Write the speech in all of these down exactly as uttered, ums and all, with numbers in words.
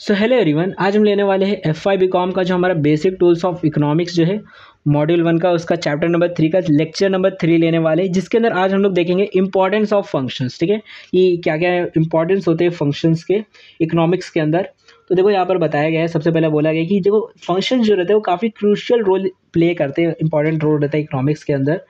So hello everyone, आज हम लेने वाले हैं एफ वाई बी कॉम का जो हमारा बेसिक टूल्स ऑफ इकोनॉमिक्स जो है मॉड्यूल वन का, उसका चैप्टर नंबर थ्री का लेक्चर नंबर थ्री लेने वाले हैं, जिसके अंदर आज हम लोग देखेंगे इंपॉर्टेंस ऑफ फंक्शंस। ठीक है, ये क्या क्या इंपॉर्टेंस होते हैं फंक्शंस के इकोनॉमिक्स के अंदर। तो देखो यहाँ पर बताया गया है, सबसे पहले बोला गया कि देखो फंक्शन जो रहते हैं वो काफ़ी क्रूशियल रोल प्ले करते हैं, इंपॉर्टेंट रोल रहता है इकोनॉमिक्स के अंदर,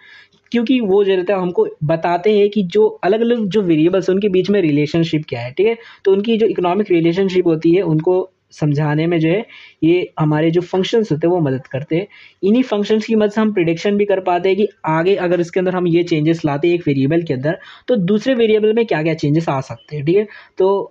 क्योंकि वो जो रहता है हमको बताते हैं कि जो अलग अलग जो वेरिएबल्स हैं उनके बीच में रिलेशनशिप क्या है। ठीक है, तो उनकी जो इकोनॉमिक रिलेशनशिप होती है उनको समझाने में जो है ये हमारे जो फंक्शंस होते हैं वो मदद करते हैं। इन्हीं फंक्शंस की मदद से हम प्रिडिक्शन भी कर पाते हैं कि आगे अगर इसके अंदर हम ये चेंजेस लाते हैं एक वेरिएबल के अंदर तो दूसरे वेरिएबल में क्या क्या चेंजेस आ सकते हैं। ठीक है, तो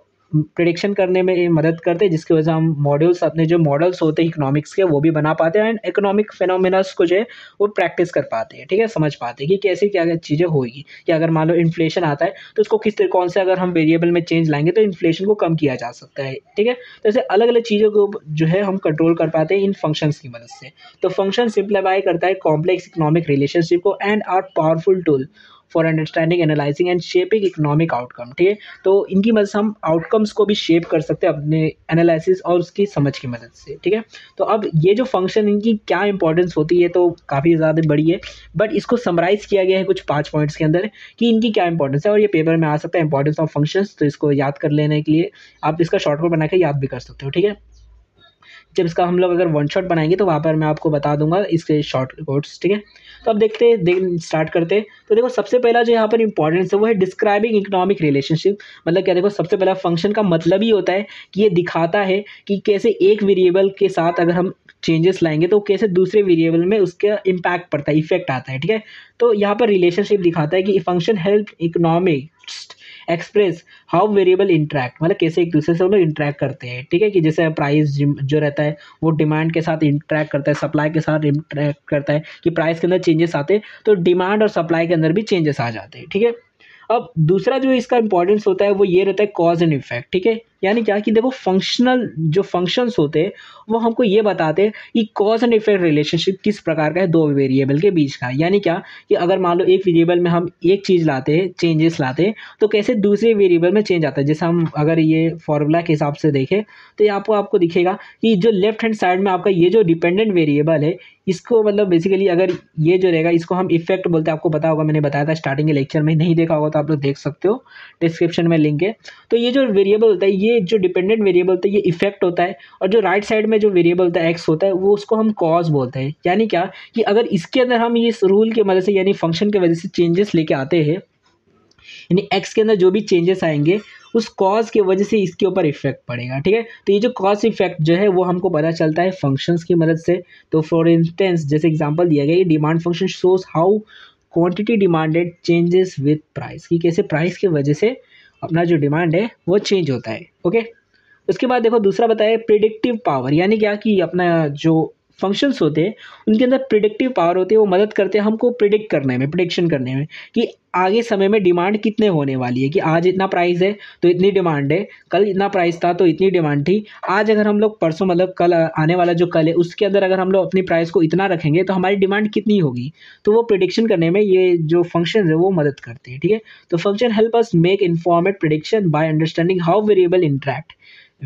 प्रिडिक्शन करने में ये मदद करते हैं, जिसकी वजह से हम मॉड्यूल्स अपने जो मॉडल्स होते हैं इकोनॉमिक्स के वो भी बना पाते हैं एंड इकोनॉमिक फिनोमिनास को जो है वो प्रैक्टिस कर पाते हैं। ठीक है, समझ पाते हैं कि कैसे क्या क्या चीज़ें होगी, कि अगर मान लो इन्फ्लेशन आता है तो उसको किस तरीक़े से अगर हम वेरिएबल में चेंज लाएंगे तो इन्फ्लेशन को कम किया जा सकता है। ठीक है, तो ऐसे अलग अलग चीज़ों को जो है हम कंट्रोल कर पाते हैं इन फंक्शंस की मदद से। तो फंक्शन सिंप्लीफाई करता है कॉम्प्लेक्स इकोनॉमिक रिलेशनशिप को and are powerful tool for understanding analysing and shaping economic outcome. ठीक है, तो इनकी मदद से हम आउटकम्स को भी शेप कर सकते हैं अपने एनालिसिस और उसकी समझ की मदद से। ठीक है, तो अब ये जो फंक्शन इनकी क्या इंपॉर्टेंस होती है तो काफ़ी ज़्यादा बड़ी है, बट इसको समराइज़ किया गया है कुछ पाँच पॉइंट्स के अंदर कि इनकी क्या इंपॉर्टेंस है और ये पेपर में आ सकता है इंपॉर्टेंस ऑफ फंक्शंस। तो इसको याद कर लेने के लिए आप इसका शॉर्टकट बना के याद भी कर सकते हो। ठीक है, जब इसका हम लोग अगर वन शॉट बनाएंगे तो वहाँ पर मैं आपको बता दूंगा इसके शॉर्ट कोट्स। ठीक है, तो अब देखते हैं स्टार्ट करते हैं। तो देखो सबसे पहला जो यहाँ पर इंपॉर्टेंस है वो है डिस्क्राइबिंग इकोनॉमिक रिलेशनशिप। मतलब क्या, देखो सबसे पहला फंक्शन का मतलब ही होता है कि ये दिखाता है कि कैसे एक वेरिएबल के साथ अगर हम चेंजेस लाएंगे तो कैसे दूसरे वेरिएबल में उसका इम्पैक्ट पड़ता है, इफेक्ट आता है। ठीक है, तो यहाँ पर रिलेशनशिप दिखाता है कि function help economics express how variable interact, मतलब कैसे एक दूसरे से वो लोग इंटरेक्ट करते हैं। ठीक है, कि जैसे प्राइस जो रहता है वो डिमांड के साथ इंटरेक्ट करता है, सप्लाई के साथ इंटरेक्ट करता है, कि प्राइस के अंदर चेंजेस आते हैं तो डिमांड और सप्लाई के अंदर भी चेंजेस आ जाते हैं। ठीक है, अब दूसरा जो इसका इंपॉर्टेंस होता है वो ये रहता है कॉज एंड इफेक्ट। ठीक है, यानी क्या कि देखो फंक्शनल जो फंक्शंस होते हैं वो हमको ये बताते हैं कि कॉज एंड इफेक्ट रिलेशनशिप किस प्रकार का है दो वेरिएबल के बीच का। यानी क्या कि अगर मान लो एक वेरिएबल में हम एक चीज़ लाते हैं, चेंजेस लाते हैं, तो कैसे दूसरे वेरिएबल में चेंज आता है। जैसे हम अगर ये फॉर्मूला के हिसाब से देखें तो यहाँ पर आपको दिखेगा कि जो लेफ्ट हैंड साइड में आपका ये जो डिपेंडेंट वेरिएबल है इसको मतलब बेसिकली अगर ये जो रहेगा इसको हम इफेक्ट बोलते हैं। आपको पता होगा, मैंने बताया था स्टार्टिंग के लेक्चर में, नहीं देखा होगा तो आप लोग देख सकते हो, डिस्क्रिप्शन में लिंक है। तो ये जो वेरिएबल होता है, ये जो डिपेंडेंट वेरिएबल होता है ये इफेक्ट होता है, और जो राइट साइड में जो वेरिएबल होता है एक्स होता है वो उसको हम कॉज बोलते हैं। यानी क्या कि अगर इसके अंदर हम इस रूल की वजह से यानी फंक्शन की वजह से चेंजेस लेके आते हैं, यानी एक्स के अंदर जो भी चेंजेस आएंगे उस कॉज की वजह से इसके ऊपर इफेक्ट पड़ेगा। ठीक है, तो ये जो कॉज इफेक्ट जो है वो हमको पता चलता है फंक्शंस की मदद से। तो फॉर इंस्टेंस जैसे एग्जांपल दिया गया, ये demand function shows how quantity demanded changes with price, कि कैसे प्राइस की वजह से अपना जो डिमांड है वो चेंज होता है। ओके, उसके बाद देखो दूसरा बताया प्रिडिक्टिव पावर, यानी क्या कि अपना जो फंक्शंस होते हैं उनके अंदर प्रिडिक्टिव पावर होती है, वो मदद करते हैं हमको प्रिडिक्ट करने में, प्रिडिक्शन करने में कि आगे समय में डिमांड कितने होने वाली है, कि आज इतना प्राइस है तो इतनी डिमांड है, कल इतना प्राइस था तो इतनी डिमांड थी। आज अगर हम लोग परसों मतलब कल आने वाला जो कल है उसके अंदर अगर हम लोग अपनी प्राइस को इतना रखेंगे तो हमारी डिमांड कितनी होगी, तो वो प्रिडिक्शन करने में ये जो फंक्शन है वो मदद करते हैं। ठीक है, तो function help us make informed prediction by understanding how variable interact,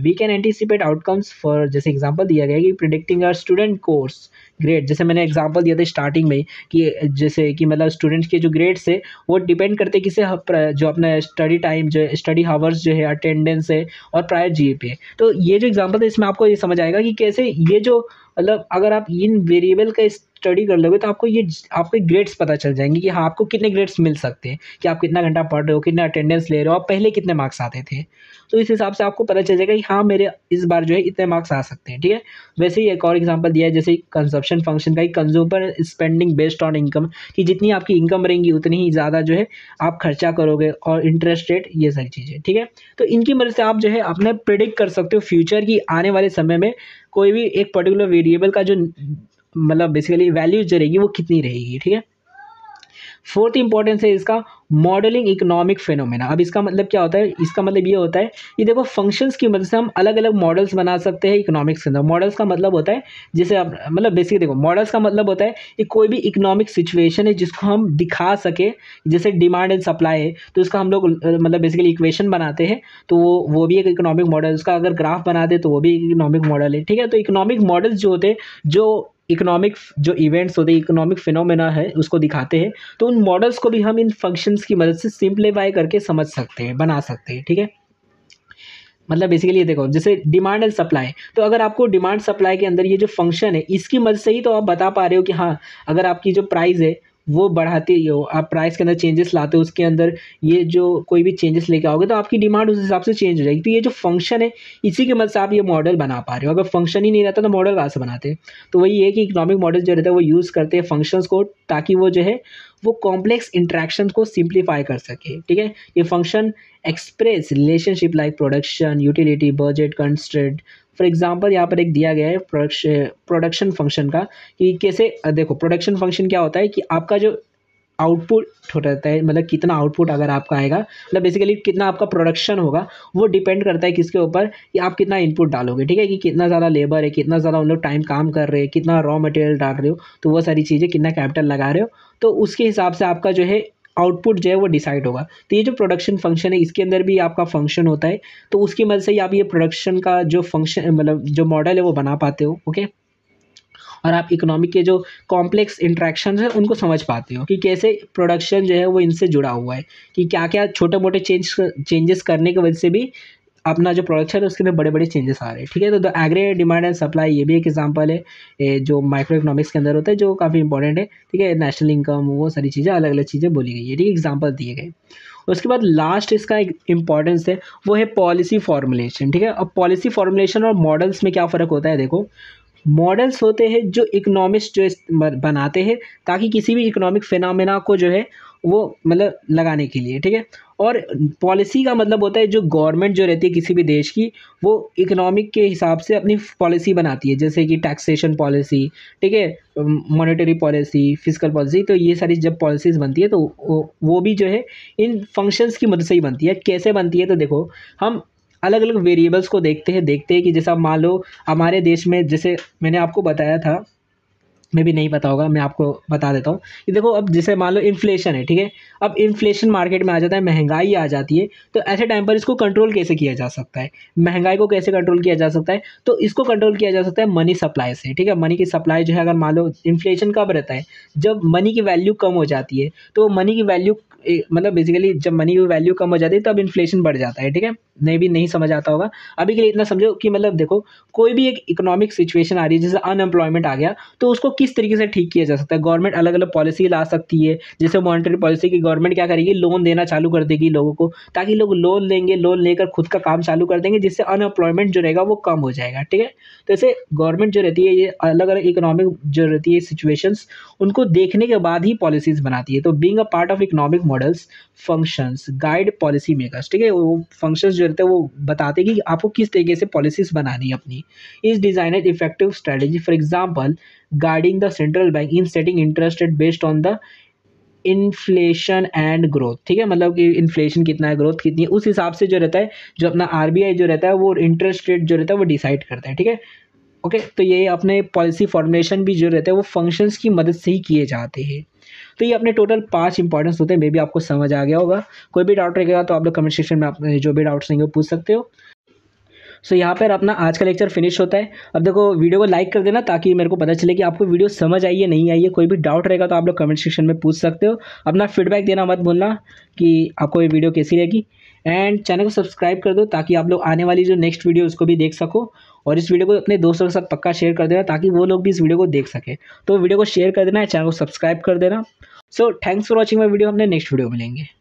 we can anticipate outcomes for, जैसे एग्जांपल दिया गया कि predicting our student course grade, जैसे मैंने एग्जांपल दिया था स्टार्टिंग में कि जैसे कि मतलब स्टूडेंट्स के जो ग्रेड्स है वो डिपेंड करते किसे, जो अपना स्टडी टाइम जो है, स्टडी हावर्स जो है, अटेंडेंस है और प्रायर जीपीए। तो ये जो एग्जांपल है इसमें आपको ये समझ आएगा कि कैसे ये जो मतलब अगर आप इन वेरिएबल का स्टडी कर लोगे तो आपको ये आपके ग्रेड्स पता चल जाएंगे कि हाँ आपको कितने ग्रेड्स मिल सकते हैं, कि आप कितना घंटा पढ़ रहे हो, कितना अटेंडेंस ले रहे हो, आप पहले कितने मार्क्स आते थे। तो इस हिसाब से आपको पता चल जाएगा कि हाँ मेरे इस बार जो है इतने मार्क्स आ सकते हैं। ठीक है, वैसे ही एक और एग्जाम्पल दिया है जैसे कंजप्शन फंक्शन का, consumer spending based on income, कि जितनी आपकी इनकम रहेंगी उतनी ही ज़्यादा जो है आप खर्चा करोगे, और इंटरेस्ट रेट, ये सारी चीज़ें। ठीक है, तो इनकी मदद से आप जो है अपने प्रेडिक्ट कर सकते हो फ्यूचर की, आने वाले समय में कोई भी एक पर्टिकुलर वेरिएबल का जो मतलब बेसिकली वैल्यू जो रहेगी वो कितनी रहेगी। ठीक है, फोर्थ इंपॉर्टेंस है इसका मॉडलिंग इकोनॉमिक फेनोमेना। अब इसका मतलब क्या होता है, इसका मतलब ये होता है कि देखो फंक्शंस की मदद से हम अलग अलग मॉडल्स बना सकते हैं इकोनॉमिक्स के अंदर। मॉडल्स का मतलब होता है जैसे आप मतलब बेसिकली देखो मॉडल्स का मतलब होता है कि कोई भी इकोनॉमिक सिचुएशन है जिसको हम दिखा सके, जैसे डिमांड एंड सप्लाई है तो इसका हम लोग मतलब बेसिकली इक्वेशन बनाते हैं तो वो वो भी एक इकोनॉमिक मॉडल, उसका अगर ग्राफ बनाते तो वो भी एक इकोनॉमिक मॉडल है। ठीक है, तो इकोनॉमिक मॉडल्स जो होते हैं जो इकोनॉमिक जो इवेंट्स होते हैं इकोनॉमिक फिनोमेना है उसको दिखाते हैं, तो उन मॉडल्स को भी हम इन फंक्शंस की मदद से सिंप्लीफाई करके समझ सकते हैं, बना सकते हैं। ठीक है, मतलब बेसिकली देखो जैसे डिमांड एंड सप्लाई, तो अगर आपको डिमांड सप्लाई के अंदर ये जो फंक्शन है इसकी मदद से ही तो आप बता पा रहे हो कि हाँ अगर आपकी जो प्राइस है वो बढ़ाते ही हो, आप प्राइस के अंदर चेंजेस लाते हो, उसके अंदर ये जो कोई भी चेंजेस लेके आओगे तो आपकी डिमांड उस हिसाब से चेंज हो जाएगी। तो ये जो फंक्शन है इसी के मदद से आप ये मॉडल बना पा रहे हो। अगर फंक्शन ही नहीं रहता तो मॉडल कहाँ से बनाते हैं। तो वही है कि इकोनॉमिक मॉडल जो रहता है वो यूज़ करते हैं फंक्शंस को ताकि वो जो है वो कॉम्प्लेक्स इंट्रैक्शन को सिंप्लीफाई कर सके। ठीक है, ये function express relationship like production, utility, budget, constraint. For example यहाँ पर एक दिया गया है प्रोडक्शन प्रोडक्शन फंक्शन का कि कैसे, देखो प्रोडक्शन फंक्शन क्या होता है कि आपका जो आउटपुट होता है मतलब कितना आउटपुट अगर आपका आएगा, मतलब बेसिकली कितना आपका प्रोडक्शन होगा वो डिपेंड करता है किसके ऊपर कि आप कितना इनपुट डालोगे। ठीक है, कि कितना ज़्यादा लेबर है, कितना ज़्यादा उन लोग टाइम काम कर रहे हैं, कितना रॉ मटेरियल डाल रहे हो, तो वो सारी चीज़ें, कितना कैपिटल लगा रहे हो, तो उसके हिसाब से आपका जो है आउटपुट जो है वो डिसाइड होगा। तो ये जो प्रोडक्शन फंक्शन है इसके अंदर भी आपका फंक्शन होता है, तो उसकी मदद से ही आप ये प्रोडक्शन का जो फंक्शन मतलब जो मॉडल है वो बना पाते हो। ओके, और आप इकोनॉमिक के जो कॉम्प्लेक्स इंट्रैक्शन है उनको समझ पाते हो कि कैसे प्रोडक्शन जो है वो इनसे जुड़ा हुआ है, कि क्या क्या छोटे मोटे चेंज चेंजेस करने की वजह से भी अपना जो प्रोडक्शन है उसके में बड़े बड़े चेंजेस आ रहे हैं। ठीक है, तो the aggregate demand and supply ये भी एक एग्जांपल है जो माइक्रो इकोनॉमिक्स के अंदर होता है, जो काफ़ी इंपॉर्टेंट है। ठीक है, नेशनल इनकम, वो सारी चीज़ें, अलग अलग चीज़ें बोली गई है। ठीक है, एग्जाम्पल दिए गए। उसके बाद लास्ट इसका एक इम्पॉर्टेंस है वो है पॉलिसी फॉर्मुलेशन। ठीक है, अब पॉलिसी फॉर्मुलेशन और मॉडल्स में क्या फ़र्क होता है, देखो मॉडल्स होते हैं जो इकोनॉमिस्ट जो बनाते हैं ताकि किसी भी इकोनॉमिक फिनोमेना को जो है वो मतलब लगाने के लिए। ठीक है, और पॉलिसी का मतलब होता है जो गवर्नमेंट जो रहती है किसी भी देश की वो इकोनॉमिक के हिसाब से अपनी पॉलिसी बनाती है, जैसे कि टैक्सेशन पॉलिसी, ठीक है, मॉनेटरी पॉलिसी, फिस्कल पॉलिसी। तो ये सारी जब पॉलिसीज़ बनती है तो वो भी जो है इन फंक्शंस की मदद से ही बनती है। कैसे बनती है, तो देखो हम अलग अलग वेरिएबल्स को देखते हैं देखते हैं कि जैसा मान लो हमारे देश में, जैसे मैंने आपको बताया था, मैं भी नहीं पता होगा, मैं आपको बता देता हूँ कि देखो अब जैसे मान लो इन्फ्लेशन है। ठीक है, अब इन्फ्लेशन मार्केट में आ जाता है, महंगाई आ जाती है, तो ऐसे टाइम पर इसको कंट्रोल कैसे किया जा सकता है, महंगाई को कैसे कंट्रोल किया जा सकता है, तो इसको कंट्रोल किया जा सकता है मनी सप्लाई से। ठीक है, मनी की सप्लाई जो है, अगर मान लो इन्फ्लेशन कब रहता है जब मनी की वैल्यू कम हो जाती है, तो मनी की वैल्यू मतलब बेसिकली जब मनी की वैल्यू कम हो जाती है तब इन्फ्लेशन बढ़ जाता है। ठीक है, नहीं भी नहीं समझ आता होगा, अभी के लिए इतना समझो कि मतलब देखो कोई भी एक इकोनॉमिक सिचुएशन आ रही है, जैसे अनएम्प्लॉयमेंट आ गया, तो उसको किस तरीके से ठीक किया जा सकता है। गवर्नमेंट अलग अलग पॉलिसी ला सकती है, जैसे मॉनेटरी पॉलिसी की गवर्नमेंट क्या करेगी, लोन देना चालू कर देगी लोगों को, ताकि लोग लोन लेंगे, लोन लेकर खुद का काम चालू कर देंगे, जिससे अनएम्प्लॉयमेंट जो रहेगा वो कम हो जाएगा। ठीक है, तो ऐसे गवर्नमेंट जो रहती है ये अलग अलग इकोनॉमिक जो रहती है सिचुएशंस उनको देखने के बाद ही पॉलिसीज़ बनाती है। तो being a part of economic models functions guide policy makers. ठीक है, वो फंक्शंस जो रहते हैं वो बताते हैं कि आपको किस तरीके से पॉलिसीज़ बनानी है अपनी। Is designer effective strategy for example guiding the central bank in setting interest rate based on the inflation and growth. ठीक है, मतलब कि इन्फ्लेशन कितना है, ग्रोथ कितनी है, उस हिसाब से जो रहता है जो अपना आरबीआई जो रहता है वो इंटरेस्ट रेट जो रहता है वो डिसाइड करता है। ठीक है, ओके, तो ये अपने पॉलिसी फॉर्मुलेशन भी जो रहते हैं वो फंक्शंस की मदद से ही किए जाते हैं। तो ये अपने टोटल पांच इंपॉर्टेंस होते हैं, मे भी आपको समझ आ गया होगा। कोई भी डाउट रहेगा तो आप लोग कमेंट सेक्शन में आप जो भी डाउट्स रहेंगे वो पूछ सकते हो। सो so, यहाँ पर अपना आज का लेक्चर फिनिश होता है। अब देखो वीडियो को लाइक कर देना ताकि मेरे को पता चले कि आपको वीडियो समझ आई है नहीं आई है। कोई भी डाउट रहेगा तो आप लोग कमेंट सेक्शन में पूछ सकते हो। अपना फीडबैक देना मत भूलना कि आपको ये वीडियो कैसी रहेगी, एंड चैनल को सब्सक्राइब कर दो ताकि आप लोग आने वाली जो नेक्स्ट वीडियो उसको भी देख सको, और इस वीडियो को अपने दोस्तों के साथ पक्का शेयर कर देना ताकि वो लोग भी इस वीडियो को देख सकें। तो वीडियो को शेयर कर देना, चैनल को सब्सक्राइब कर देना। So thanks for watching my video, हमने नेक्स्ट वीडियो मिलेंगे।